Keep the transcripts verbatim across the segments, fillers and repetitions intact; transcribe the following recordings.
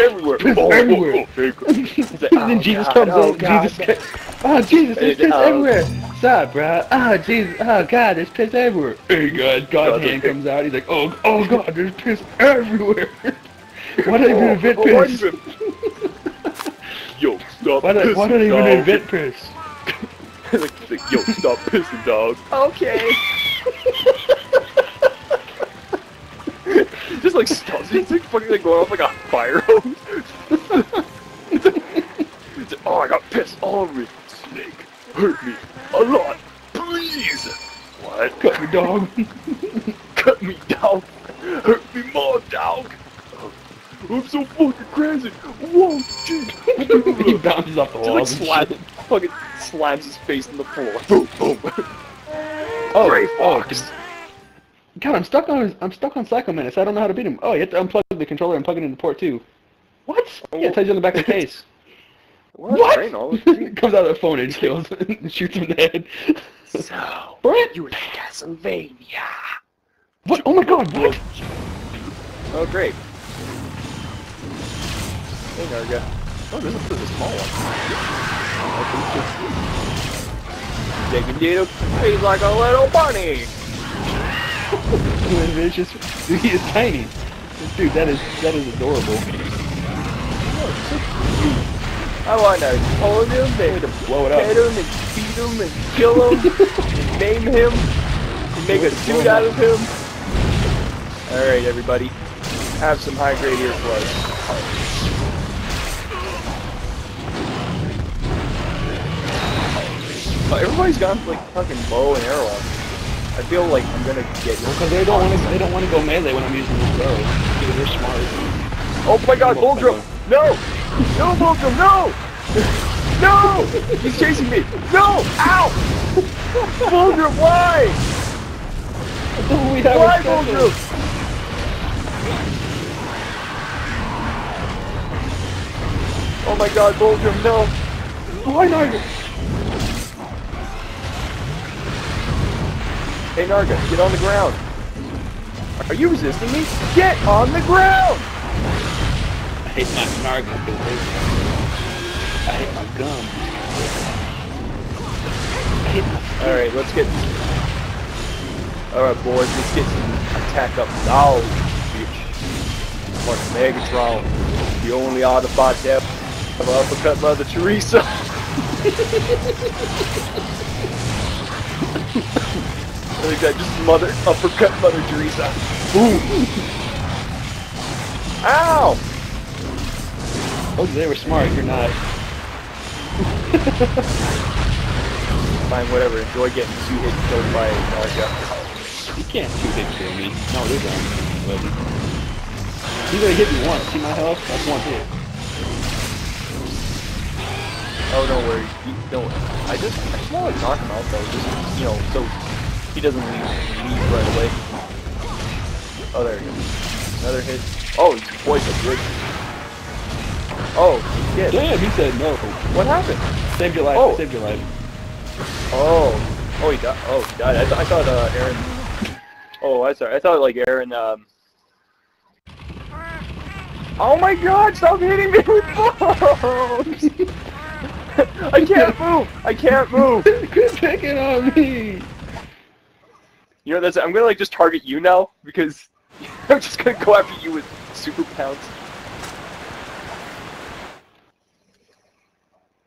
everywhere. Piss oh, everywhere. Oh, oh, oh. Like, oh, then Jesus God, comes oh, God, Jesus God. Oh, Jesus, there's piss oh. everywhere. Stop, bro. Oh, Jesus. Oh, God, there's piss everywhere. Hey, God, God's hand comes out. He's like, oh, oh, God, there's piss everywhere. Why did I even invent oh, oh, piss? Yo, stop why pissing, Why did I even dog. invent piss? Like, like, yo, stop pissing, dog. Okay. Just like stops. It's like fucking like going off like a fire hose. It's like, it's like, oh, I got piss all over me. Snake, hurt me a lot, please. What? Cut me, dog. Cut me, dog. Hurt me more, dog. I'm so fucking crazy. Whoa, shit. He bounces off the wall. Like slams, fucking slams his face in the floor. Boom, boom. Oh, Gray Fox. Oh, God, I'm stuck on I'm stuck on Psychomantis. I don't know how to beat him. Oh, you have to unplug the controller and plug it into port two. What? Oh, yeah, it tells you on the back of the case. What? It comes out of the phone and kills and shoots him in the head. So, Brent, you were in Castlevania. What? Oh my God! What? Oh great. Hey Narga. Oh, this is a small one. They can do it. He's like a little bunny. It's just, dude, he is tiny. Dude, that is that is adorable. I want to hold him and to blow it up. Hit him and beat him and kill him and name him and make a suit out of him. All right, everybody, have some high grade here for us. Uh, everybody's got like fucking bow and arrow. I feel like I'm gonna get you. Well, because they don't want to. They don't want to go melee when I'm using this bow. Dude, they're smart. Oh my God, Bulldrome! No, no, Bulldrome, no, no! He's chasing me. No, ow! Bulldrome, why? Why, Bulldrome? Oh my God, Bulldrome, no! Why not? Hey Narga, get on the ground! Are you resisting me? Get on the ground! I hate my Narga. I hate my gum. I hate my... Alright, let's get... Alright boys, let's get some attack up knowledge, bitch. Like Megatron, the only Autobot that have uppercut Mother Teresa. I think that just mother uppercut Mother Teresa. Boom! Ow! Oh, they were smart. You're not. Fine, whatever. Enjoy getting two hit killed by Narga. You can't two hit kill me. No, they don't. But he's gonna hit me once. See my health? That's one hit. Oh, don't worry. You, don't. I just I just want to knock him out though. Just you know so. He doesn't leave, leave right away. Oh, there he goes. Another hit. Oh, he's poisoned. Good. Oh, he did. Damn, he said no. What happened? Saved your life. Oh. Saved your life. Oh. Oh, he died. Oh, he died. I, th I thought uh, Aaron... Oh, I'm sorry. I thought, like, Aaron... Um... Oh, my God! Stop hitting me with bombs! I can't move! I can't move! Quit picking on me! You know, that's I'm gonna like just target you now because I'm just gonna go after you with super pounce.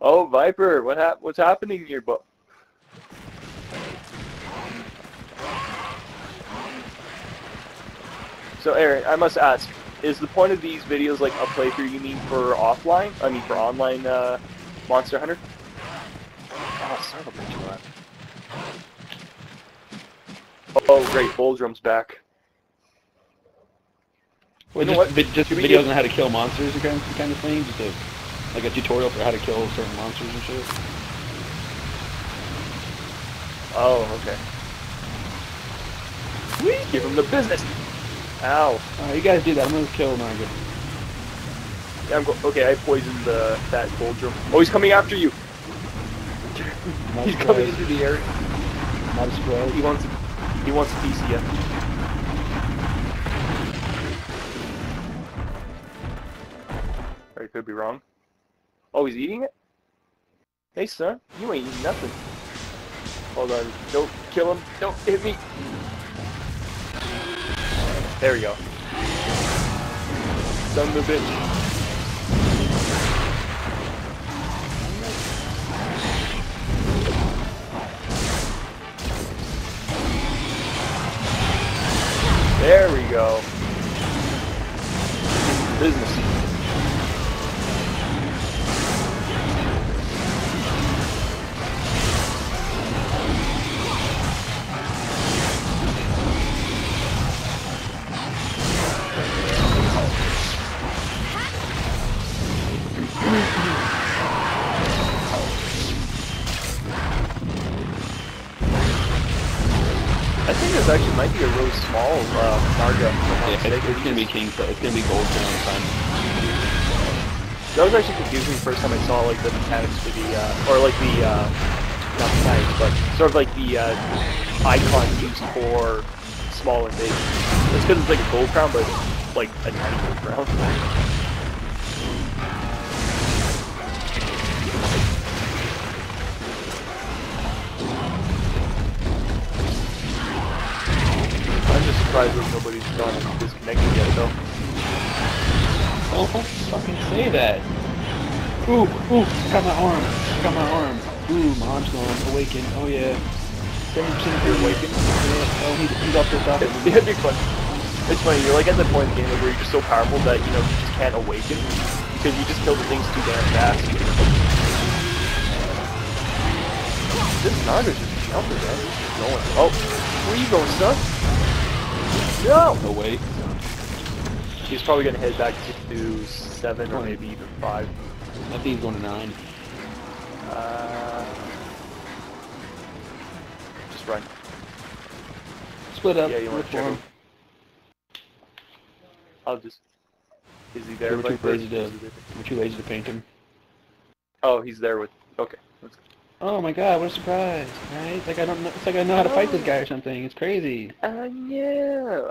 Oh, Viper, what hap what's happening here, but so Aaron, I must ask, is the point of these videos like a playthrough you mean for offline? I mean for online uh, Monster Hunter? Oh, son of a bitch. Oh great, Bulldrome's back. Well, you know just, vi just videos we on how to kill monsters and kind, kind of thing, just a, like a tutorial for how to kill certain monsters and shit. Oh, okay. We give him the business! Ow. Alright, you guys do that, I'm gonna kill Narga. Yeah, I'm go okay, I poisoned uh, that Bulldrome. Oh, he's coming after you! He's surprised. Coming into the area. Not surprised. He wants to He wants a piece of you. I could be wrong. Oh, he's eating it? Hey, son, you ain't eating nothing. Hold on. Don't kill him. Don't hit me. There we go. Son of a bitch. There we go. Business. I think this actually might be a really small uh, Narga. Yeah, it's, it's gonna be king, so it's gonna be gold for a long time. That was actually confusing the first time I saw like the mechanics for the, uh, or like the, uh, not mechanics, but sort of like the uh, icon used for small invasions. It's because it's like a gold crown, but it's like a tiny gold crown. I'm surprised that nobody's gone disconnected yet, though. Oh, don't fucking say that! Ooh, ooh, got my arm! Got my arm! Ooh, my arm's going awaken, oh yeah. seventy percent you're awakened. Oh, he's, he's off this off. It'd, it'd be fun. It's funny, you're like at the point in the game where you're just so powerful that, you know, you just can't awaken. Because you just kill the things too damn fast. This Narga's just jumping, man. He's going. Oh, where you going, son? No! No way. He's probably gonna head back to seven or maybe even five. I think he's going to nine. Uh, just run. Split up. Yeah, you want to check him? I'll just. Is he there? Yeah, we're, too lazy to, we're too lazy to paint him. Oh, he's there with. Okay. Let's go. Oh my god, what a surprise, right? It's like I don't know, it's like I know how to fight this guy or something, it's crazy. Uh, yeah.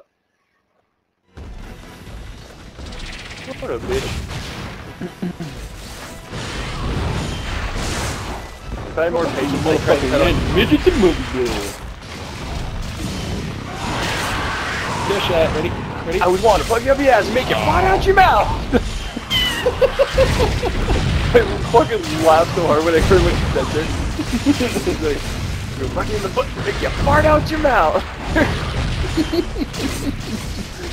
What a bitch. If I had more patience, I'd try to cut off. Midget's a movie girl. Good shot, ready? Ready? I would want to plug up your ass and make you fart out your mouth! I fucking laughed so hard when I heard what he said there. He's like, you're fucking in the foot, make you fart out your mouth!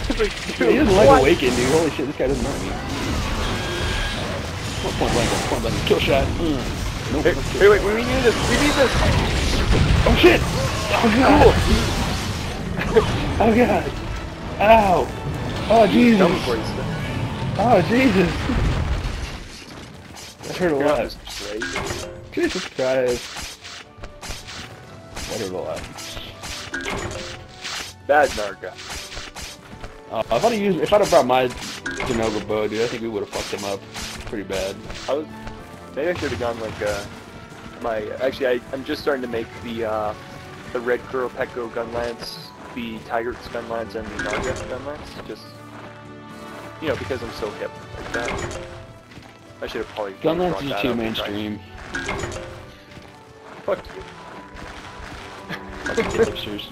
It's like, dude, he doesn't like awaken, dude. Holy shit, this guy doesn't know me. One point blank, one point blank. Kill shot. Mm. Nope. Hey, hey, wait, we need this, we need this! Oh shit! Oh god! Oh god! Ow! Oh Jesus! Oh Jesus! That hurt a lot. That was crazy. Jesus Christ. That hurt a lot. Bad Narga. Uh, I thought he used, if I'd have brought my Genoga Bow, dude, I think we would have fucked him up pretty bad. I was, maybe I should have gone like uh, my. Actually, I, I'm just starting to make the uh, the Red Curl Pekko gun lance, the Tiger's gun lance, and the Narga gun lance. Just you know, because I'm so hip like that. I should have probably gun lance is too mainstream. Fuck you. Fucking hipsters.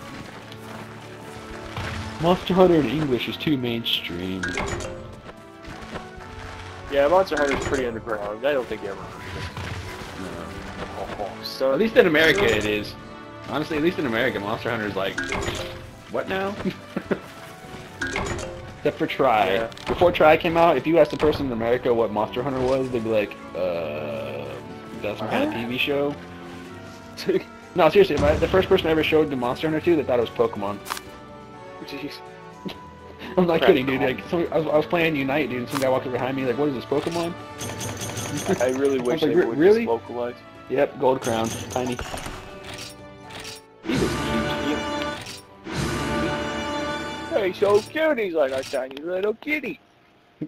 Monster Hunter in English is too mainstream. Yeah, Monster Hunter is pretty underground. I don't think you ever heard of it. No. Oh, so at least in America it is. Honestly, at least in America, Monster Hunter is like, what now? Except for Try. Yeah. Before Try came out, if you asked a person in America what Monster Hunter was, they'd be like, uh, that's some kind of T V show. No, seriously, my, the first person I ever showed the Monster Hunter to, they thought it was Pokemon. Jeez. I'm not Crap. kidding, dude. Like, so, I, was, I was playing Unite, dude, and some guy walked up behind me, like, what is this, Pokemon? I really wish I like, they would really? just localize. Yep, gold crown, tiny. He's so cute, he's like a tiny little kitty. I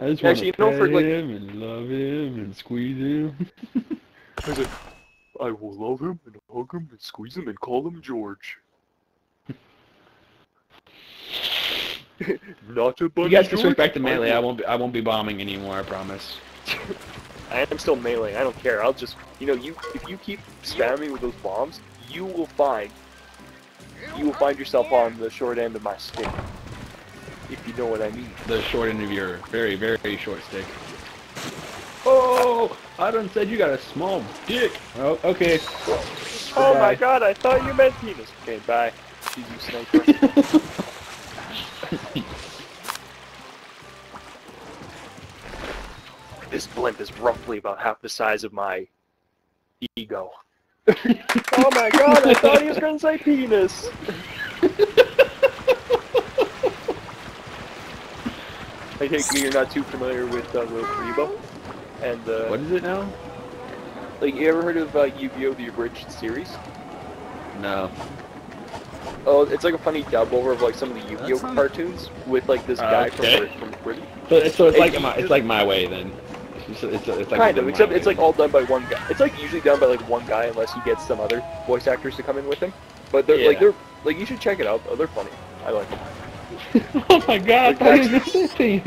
just want to pet him like... and love him and squeeze him. I was like, I will love him and hug him and squeeze him and call him George. Not a bunch. You guys can switch back to melee. I won't be, I won't be bombing anymore, I promise. I am still melee, I don't care. I'll just, you know, you if you keep spamming with those bombs, you will find you will find yourself on the short end of my stick. If you know what I mean. The short end of your very, very short stick. Oh, I done said you got a small dick. Oh, okay. Oh my god, I thought you meant penis. Okay, bye. See you, sniper. This blimp is roughly about half the size of my ego. Oh my god, I thought he was gonna say penis. I take me you're not too familiar with uh, the Rebo. And uh, what is it now? Like, you ever heard of uh, Yu-Gi-Oh! The Abridged series? No. Oh, it's like a funny dub over of like some of the Yu-Gi-Oh! Sounds... cartoons with like this uh, guy okay. from, from Britain. So it's, so it's like my, it's like my way then. It's, it's, it's like kind of, except it's like all done by one guy. It's like usually done by like one guy unless he gets some other voice actors to come in with him. But they're yeah. like they're like you should check it out. Oh, they're funny. I like them. Oh my god! Like, that's, actually,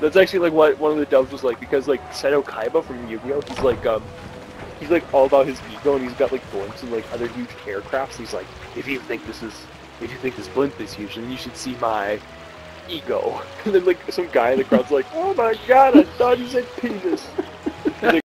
that's actually like what one of the dubs was like, because like Seto Kaiba from Yu-Gi-Oh! He's like um. He's like all about his ego, and he's got like blimps and like other huge aircrafts. He's like, if you think this is, if you think this blimp is huge, then you should see my ego. And then like some guy in the crowd's like, oh my god, I thought he said penis.